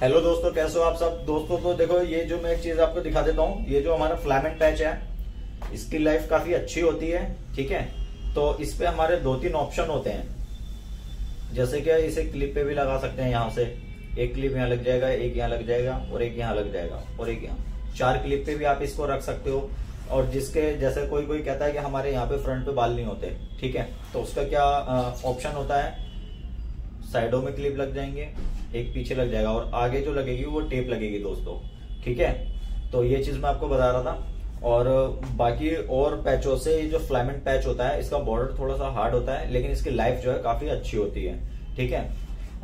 Hello दोस्तों, कैसे हो आप सब दोस्तों। तो देखो, ये जो मैं एक चीज आपको दिखा देता हूँ, ये जो हमारा फ्लामेंट पैच है इसकी लाइफ काफी अच्छी होती है, ठीक है। तो इस पे हमारे 2-3 ऑप्शन होते हैं, जैसे कि इसे क्लिप पे भी लगा सकते हैं। यहाँ से एक क्लिप यहाँ लग जाएगा, एक यहाँ लग जाएगा और एक यहाँ लग जाएगा और एक यहाँ, 4 क्लिप पे भी आप इसको रख सकते हो। और जिसके जैसे कोई कहता है कि हमारे यहाँ पे फ्रंट पे बाल नहीं होते, ठीक है, तो उसका क्या ऑप्शन होता है, साइडों में क्लिप लग जाएंगे, एक पीछे लग जाएगा और आगे जो लगेगी वो टेप लगेगी दोस्तों, ठीक है। तो ये चीज मैं आपको बता रहा था। और बाकी और पैचों से जो फ्लामेंट पैच होता है इसका बॉर्डर थोड़ा सा हार्ड होता है, लेकिन इसकी लाइफ जो है काफी अच्छी होती है, ठीक है।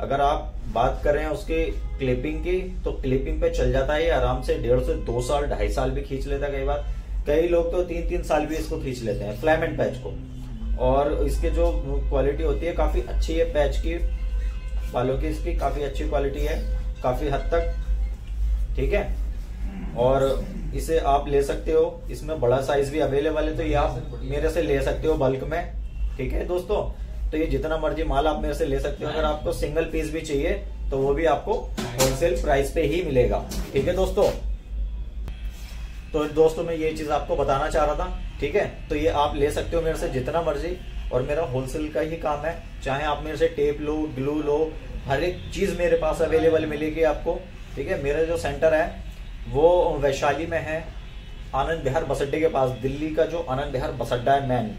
अगर आप बात कर रहे हैं उसके क्लिपिंग की, तो क्लिपिंग पे चल जाता है आराम से 1.5 से 2 साल, 2.5 साल भी खींच लेता है कई बार। कई लोग तो 3-3 साल भी इसको खींच लेते हैं फ्लामेंट पैच को। और इसके जो क्वालिटी होती है काफी अच्छी है, पैच की बालों की इसकी काफी अच्छी क्वालिटी है काफी हद तक, ठीक है। और इसे आप ले सकते हो, इसमें बड़ा साइज भी अवेलेबल है, तो ये आप मेरे से ले सकते हो बल्क में, ठीक है दोस्तों। तो ये जितना मर्जी माल आप मेरे से ले सकते हो। अगर आपको सिंगल पीस भी चाहिए तो वो भी आपको होलसेल प्राइस पे ही मिलेगा, ठीक है दोस्तों। तो दोस्तों मैं ये चीज आपको बताना चाह रहा था, ठीक है। तो ये आप ले सकते हो मेरे से जितना मर्जी, और मेरा होलसेल का ही काम है। चाहे आप मेरे से टेप लो, ग्लू लो, हर एक चीज मेरे पास अवेलेबल मिलेगी आपको, ठीक है। मेरा जो सेंटर है वो वैशाली में है, आनंद विहार बस अड्डे के पास। दिल्ली का जो आनंद विहार बस अड्डा है मेन,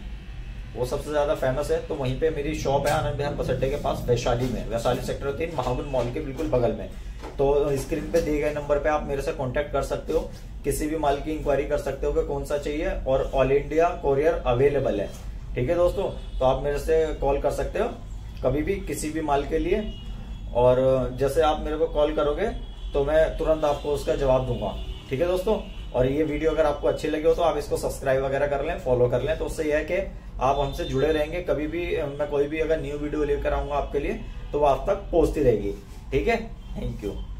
वो सबसे ज्यादा फेमस है, तो वहीं पे मेरी शॉप है आनंद विहार बस अड्डे के पास वैशाली में, वैशाली सेक्टर 3 महावन मॉल के बिल्कुल बगल में। तो स्क्रीन पे दिए गए नंबर पे आप मेरे से कांटेक्ट कर सकते हो, किसी भी माल की इंक्वायरी कर सकते हो कि कौन सा चाहिए, और ऑल इंडिया कोरियर अवेलेबल है, ठीक है दोस्तों। तो आप मेरे से कॉल कर सकते हो कभी भी किसी भी माल के लिए। और जैसे आप मेरे को कॉल करोगे तो मैं तुरंत आपको उसका जवाब दूंगा, ठीक है दोस्तों। और ये वीडियो अगर आपको अच्छी लगी हो तो आप इसको सब्सक्राइब वगैरह कर लें, फॉलो कर लें, तो उससे यह है कि आप हमसे जुड़े रहेंगे। कभी भी मैं कोई भी अगर न्यू वीडियो लेकर आऊंगा आपके लिए तो वो आप तक पहुंचती रहेगी, ठीक है। Thank you.